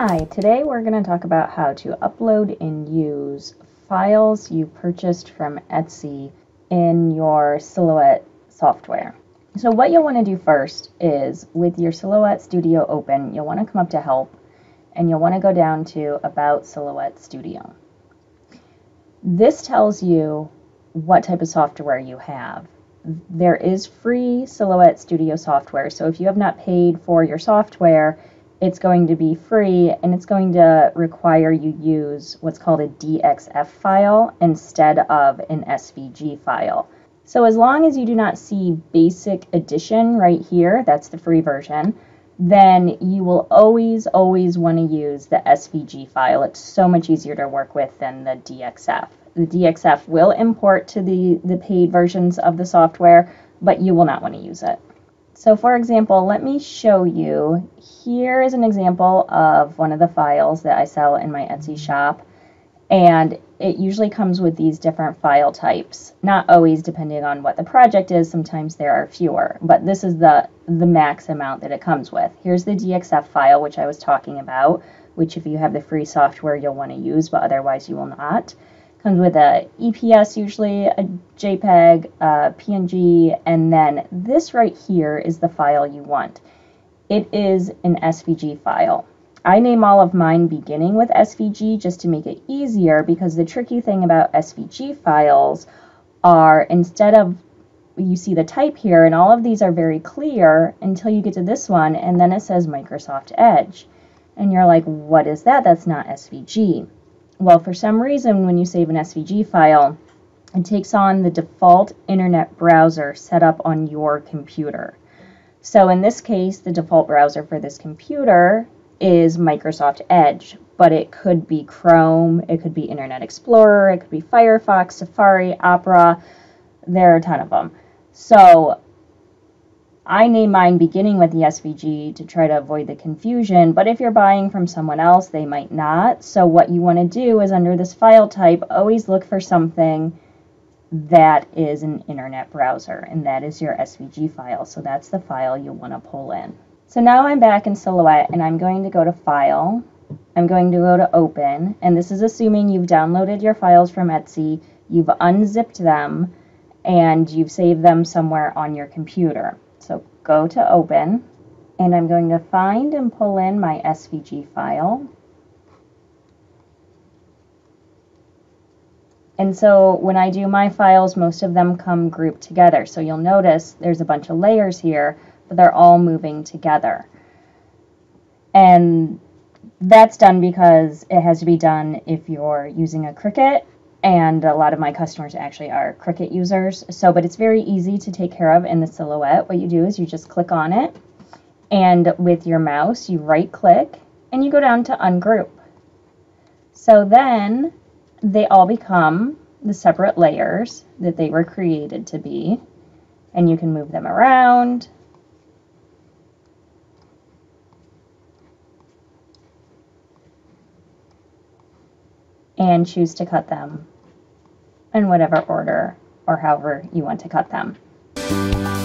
Hi, today we're going to talk about how to upload and use files you purchased from Etsy in your Silhouette software. So what you'll want to do first is, with your Silhouette Studio open, you'll want to come up to Help, and you'll want to go down to About Silhouette Studio. This tells you what type of software you have. There is free Silhouette Studio software, so if you have not paid for your software, it's going to be free, and it's going to require you use what's called a DXF file instead of an SVG file. So as long as you do not see Basic Edition right here, that's the free version, then you will always want to use the SVG file. It's so much easier to work with than the DXF. The DXF will import to the paid versions of the software, but you will not want to use it. So for example, let me show you. Here is an example of one of the files that I sell in my Etsy shop, and it usually comes with these different file types. Not always, depending on what the project is, sometimes there are fewer, but this is the max amount that it comes with. Here's the DXF file, which I was talking about, which if you have the free software you'll want to use, but otherwise you will not. Comes with a EPS, usually a JPEG, a PNG, and then this right here is the file you want. It is an SVG file. I name all of mine beginning with SVG just to make it easier, because the tricky thing about SVG files are, instead of, you see the type here, and all of these are very clear until you get to this one, and then it says Microsoft Edge. And you're like, what is that? That's not SVG. Well, for some reason, when you save an SVG file, it takes on the default internet browser set up on your computer. So in this case, the default browser for this computer is Microsoft Edge, but it could be Chrome, it could be Internet Explorer, it could be Firefox, Safari, Opera. There are a ton of them. So I name mine beginning with the SVG to try to avoid the confusion, but if you're buying from someone else, they might not. So what you want to do is, under this file type, always look for something that is an internet browser, and that is your SVG file. So that's the file you'll want to pull in. So now I'm back in Silhouette, and I'm going to go to File. I'm going to go to Open, and this is assuming you've downloaded your files from Etsy, you've unzipped them, and you've saved them somewhere on your computer. So go to Open, and I'm going to find and pull in my SVG file. And so when I do my files, most of them come grouped together. So you'll notice there's a bunch of layers here, but they're all moving together. And that's done because it has to be done if you're using a Cricut. And a lot of my customers actually are Cricut users, so, but it's very easy to take care of in the Silhouette. What you do is you just click on it, and with your mouse you right click and you go down to Ungroup. So then they all become the separate layers that they were created to be, and you can move them around. And choose to cut them in whatever order or however you want to cut them.